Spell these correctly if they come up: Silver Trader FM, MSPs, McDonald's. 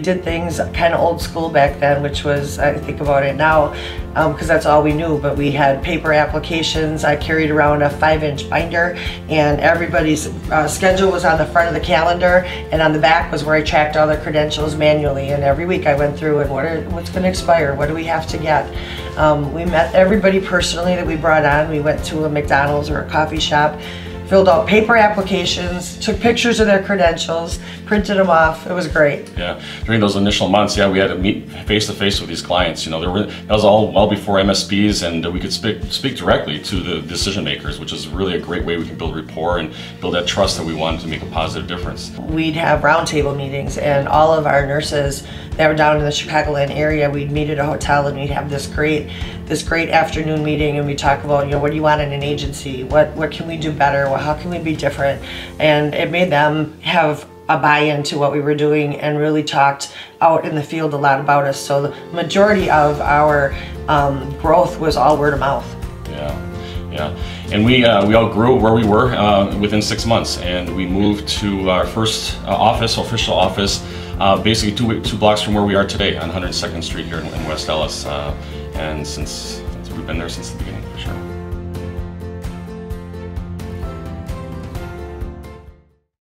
we did things kind of old school back then, which was, I think about it now, because that's all we knew, but we had paper applications. I carried around a 5-inch binder, and everybody's schedule was on the front of the calendar, and on the back was where I tracked all their credentials manually, and every week I went through and what's going to expire, what do we have to get. We met everybody personally that we brought on. We went to a McDonald's or a coffee shop, filled out paper applications, took pictures of their credentials, printed them off. It was great. Yeah, during those initial months, yeah, we had to meet face to face with these clients. You know, that was all well before MSPs, and we could speak directly to the decision makers, which is really a great way we can build rapport and build that trust that we wanted to make a positive difference. We'd have roundtable meetings, and all of our nurses that were down in the Chicagoland area, we'd meet at a hotel, and we'd have this great afternoon meeting, and we talk about, you know, what do you want in an agency? What can we do better? How can we be different? And it made them have a buy-in to what we were doing, and really talked out in the field a lot about us. So the majority of our growth was all word of mouth. Yeah. And we all grew where we were within 6 months, and we moved to our first official office, basically two blocks from where we are today on 102nd Street here in West Ellis. And since we've been there since the beginning, for sure.